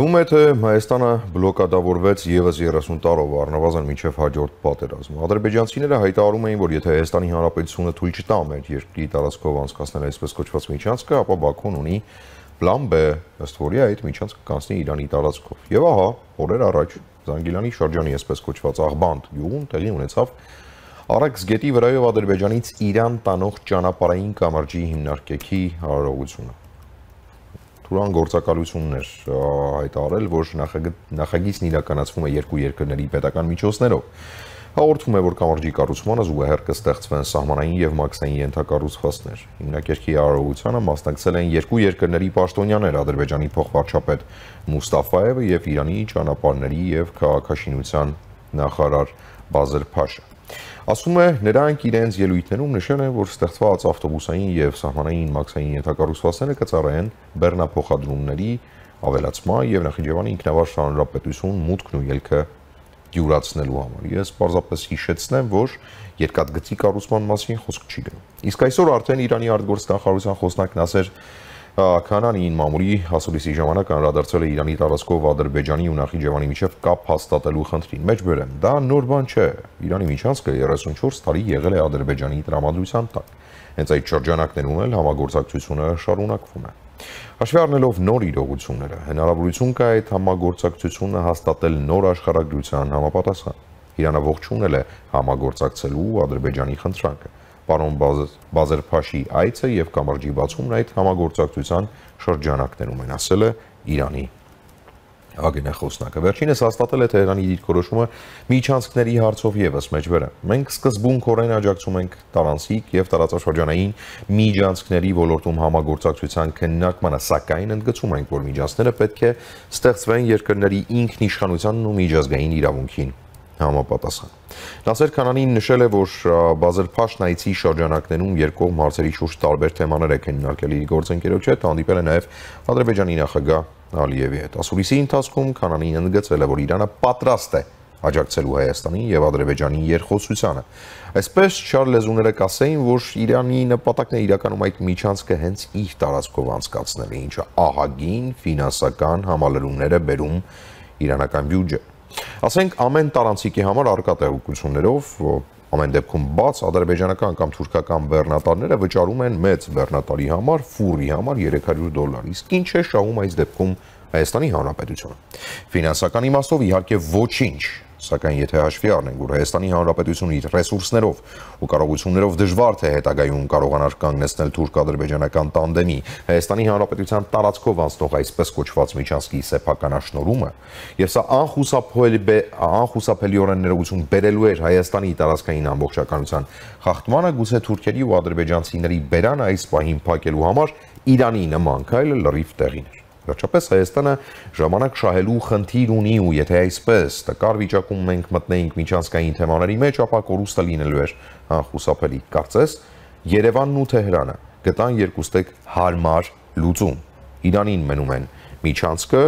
Թվում է, թե Հայաստանը բլոկադավորվեց ևս 30 տարով առնվազն մինչև հաջորդ պատերազմ։ Ադրբեջանցիները հայտարարում էին, որ եթե Հայաստանի Հանրապետությունը թույլ չտա մեր երկրի տարածքով անցկացնել այսպես կոչված միջանցքը, ապա Բաքուն ունի պլան B, ըստ որի այդ միջանցքը կանցնի Իրանի տարածքով։ Եվ ահա, օրեր առաջ Զանգիլանի շրջանի այսպես կոչված Աղբանդ գյուղում տեղի ունեցավ Արաքսգետի վրայով Ադրբեջանից Իրան տանող ճանապարհային կամրջի հիմնարկեքի արարողությունը։ Թուրան գործակալություններ հայտարարել, որ նախագիծն իրականացվում է երկու երկրների պետական միջոցներով։ Հաղորդվում է, որ կամրջի կառուցմանը զուգահեռ կստեղծվեն սահմանային և մաքսային ենթակառուցվածքներ։ Հիմնարկեքի արարողությանը մասնակցել են երկու երկրների պաշտոնյաներ՝ Ադրբեջանի փոխվարչապետ Մուստաֆաևը և Իրանի ճանապարհների և քաղաքաշինության նախարար Բազր Փաշը։ Ասում է, նրանք իրենց ելույթներում նշել են, որ ստեղծված ավտոբուսային և սահմանային մաքսային ենթակառուցվածքները կծառայեն բեռնափոխադրումների ավելացման և Նախիջևանի ինքնավար հանրապետություն մուտքն ու ելքը դյուրացնելու համար։ Ես պարզապես հիշեցնեմ, որ երկաթգծի կառուցման մասին խոսք չի գնում։ Իսկ այսօր արդեն Իրանի արտգործնախարարության խոսնակ Նասեր Քանանին մամուլի ասուլիսի ժամանակ անդրադարձել է Իրանի տարածքով Ադրբեջանի ու Նախիջևանի միջև կապ հաստատելու խնդրին։ Մեջբերեմ, դա նոր բան չէ։ Իրանի միջանցքը 34 տարի եղել է Ադրբեջանի տրամադրության տակ։ Հենց այդ շրջանակներում էլ համագործակցությունը շարունակվում է։ Հաշվի առնելով նոր իրողությունները, հնարավորություն կա այդ համագործակցությունը հաստատել նոր աշխարհագրության համապատասխան։ Իրանը ողջունել է համագործակցելու Ադրբեջանի խնդրանքը։ Պարոն Բազր Փաշի այցը և կամրջի բացումն այդ համագործակցության շրջանակներում են, ասել է Իրանի գագնախոսնակը։ Վերջինս հաստատել է Թեհրանի դիրքորոշումը միջանցքների հարցով ևս մեջբերը։ Մենք սկզբունքորեն աջակցում ենք տարանցիկ և տարածաշրջանային միջանցքների ոլորտում համագործակցության քննարկմանը, սակայն ընդգծում ենք, որ միջանցքները պետք է ստեղծվեն երկրների ինքնիշխանությանն ու միջազգային իրավունքին համապատասխան։ Նասեր Քանանին նշել է, որ Բազր Փաշն այցի շրջանակներում երկկողմ հարցերի շուրջ տարբեր թեմաներ է քննարկել իր գործընկերոջ հետ, հանդիպել է նաև Ադրբեջանի նախագահ Ալիևի հետ։ Ասուլիսի ընթացքում Քանանին ընդգծել է, որ Իրանը պատրաստ է աջակցելու Հայաստանի և Ադրբեջանի երկխոսությանը։ Այսպես չար լեզուները կասեին, որ Իրանի նպատակն է իրականում այդ միջանցքը հենց իր տարածքով անցկացնելն է, ինչը ահագին ֆինանսական համալրումներ է բերում իրանական բյուջեին։ Ասենք ամեն տարանցիկի համար արկա տեղեկություններով, ամեն դեպքում բաց ադրբեջանական կամ թուրքական բեռնատարները վճարում են մեծ բեռնատարի համար, ֆուրի համար $300, իսկ ինչ է շահում այս դեպքում Հայաստանի Հանրապետությունը։ Ֆինանսական իմաստով իհարկե ոչինչ, սակայն եթե հաշվի առնենք, որ Հայաստանի Հանրապետությունը իր ռեսուրսներով ու կարողություններով դժվար թե հետագայում կարողանար կանգնեցնել թուրք-ադրբեջանական տանդեմի, Հայաստանի Հանրապետության տարածքով անցնող այսպես կոչված միջանցքի սեփականաշնորհումը, եւ սա անխուսափելիորեն ներողություն բերելու էր Հայաստանի տարածքային ամբողջականության խախտմանը, գուցե թուրքերի ու ադրբեջանցիների բերանը այս պահին փակելու համար Իրանի նման քայլը լրիվ տեղին էր։ Վերջապես Հայաստանը ժամանակ շահելու խնդիր ունի ու եթե այսպես տկար վիճակում մենք մտնեինք միջանցքային թեմաների մեջ, ապա կորուստը լինելու էր անխուսափելի։ Կարծես Երևանն ու Թեհրանը գտան երկուստեք հարմար լուծում։ Իրանին մնում են միջանցքը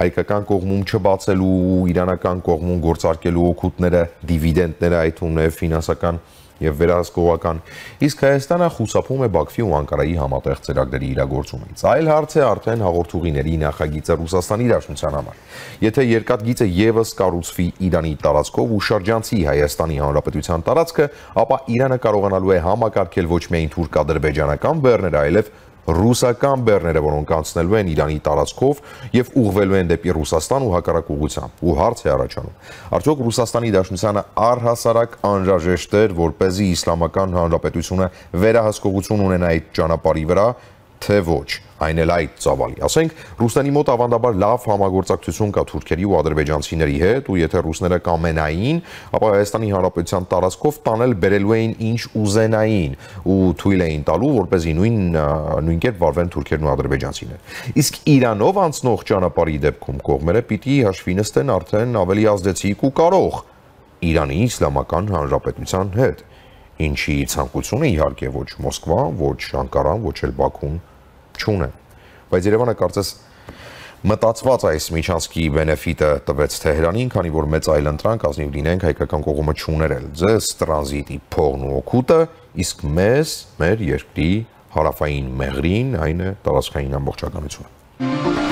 հայկական կողմում չբացելու, իրանական կողմում գործարկելու օգուտները, դիվիդենդները, այդ ունեւ ֆինանսական և վերահսկողական, իսկ Հայաստանը խուսափում է Բաքվի ու Անկարայի համատեղ ծրագրերի իրագործումից։ Այլ հարց է արդեն հաղորդուղիների նախագիծը Ռուսաստանի Դաշնության համար։ Եթե երկաթգիծը ևս կառուցվի Իրանի տարածքով ու շրջանցի Հայաստանի Հանրապետության տարածքը, ապա Իրանը կարողանալու է համակարգել ոչ միայն թուրք-ադրբեջանական բեռները, այլև ռուսական բեռները, որոնք անցնելու են Իրանի տարածքով և ուղղվելու են դեպի Ռուսաստան ու հակառակ ուղղությամբ։ Ու հարց է առաջանում. արդյոք Ռուսաստանի Դաշնությանը առհասարակ անհրաժեշտ էր, որպեսզի Իսլամական Հանրապետությունը վերահսկողություն ունենա այդ ճանապարհի վրա, թե ոչ, այն էլ այդ ծավալի։ Ասենք, ռուսների մոտ ավանդաբար լավ համագործակցություն կա թուրքերի ու ադրբեջանցիների հետ, ու եթե ռուսները կամենային, ապա Հայաստանի Հանրապետության տարածքով տանել բերելու էին ինչ ուզենային ու թույլ էին տալու, որպեսզի նույն կերպ վարվեն թուրքերն ու ադրբեջանցիները։ Իսկ Իրանով անցնող ճանապարհի դեպքում կողմերը պիտի հաշվի նստեն արդեն ավելի ազդեցիկ ու կարող Իրանի Իսլամական Հանրապետության հետ, ինչի ցանկությունը իհարկե ոչ Մոսկվան, ոչ Անկարան, ոչ էլ Բաքուն չունեն։ Բայց Երևանը կարծես մտածված այս միջանցքի բենեֆիտը տվեց Թեհրանին, քանի որ մեծ այլընտրանք ազնիվ լինենք հայկական կողմը չուներել։ Ձեզ տրանզիտի փողն ու օգուտը, իսկ մեզ մեր երկրի հարավային մեղրին, այն է տարածքային ամբողջականությունը։